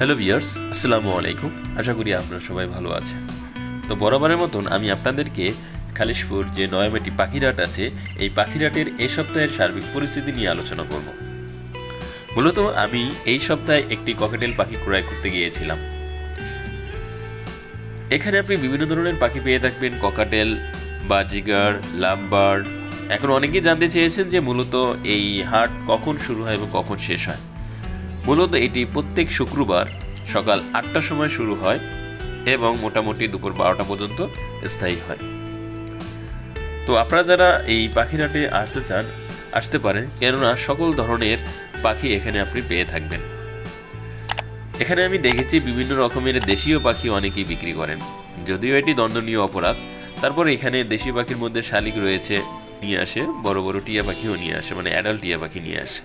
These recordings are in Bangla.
हेलो ভিউয়ার্স আসসালামু আলাইকুম आशा करी आपनारा सबाई भालो आछेन। तो बराबरेर मतन आमी आपनादेरके खालिशपुर जे नयामेटी पाखिराट आछे एई पाखिराटेर एई सप्ताहेर सार्बिक परिस्थिति निये आलोचना करब। मूलत आमी एई सप्ताहे एकटी ककाटेल पाखि क्रय करते गियेछिलाम। एखाने आपनि विभिन्न धरनेर पाखि पेये थाकबेन, ककाटेल, बाजिगार, लाम्बार्ड। एखन अनेकेই जानते চেয়েছেন যে মূলত এই হাট কখন শুরু হয় এবং কখন শেষ হয়। मूलत एटी प्रत्येक शुक्रवार सकाल ৮টার समय शुरू হয় এবং মোটামুটি দুপুর ১২টা পর্যন্ত স্থায়ী হয়। তো আপনারা যারা এই পাখিরাটে আসতে চান আসতে পারেন, কেননা সকল ধরনের পাখি এখানে আপনি পেয়ে থাকবেন। এখানে আমি দেখেছি বিভিন্ন রকমের দেশীয় পাখি অনেকেই বিক্রি করেন, যদিও এটি দণ্ডনীয় অপরাধ। তারপর এখানে দেশি পাখির মধ্যে শালিক রয়েছে, নিয়ে আসে, বড় বড় টিয়া পাখিও নিয়ে আসে, মানে অ্যাডাল্ট টিয়া পাখি নিয়ে আসে।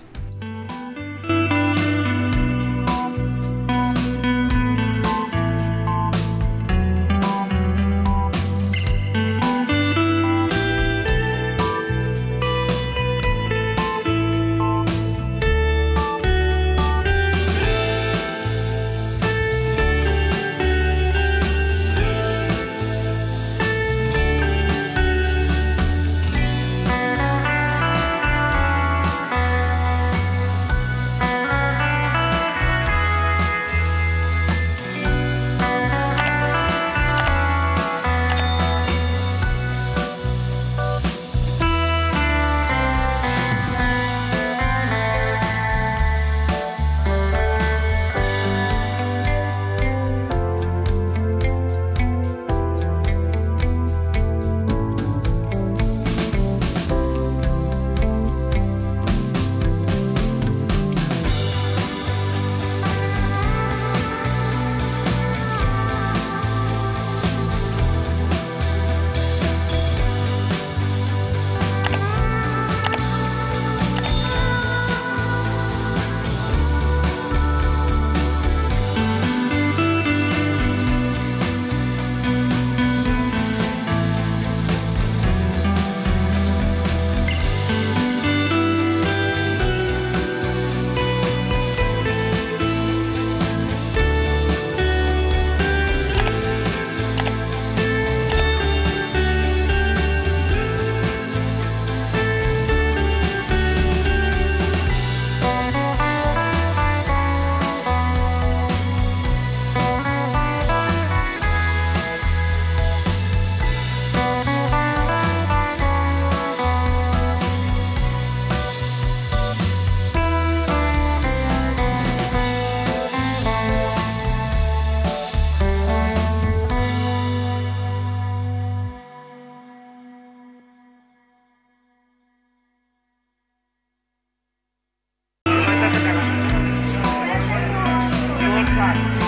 Bye.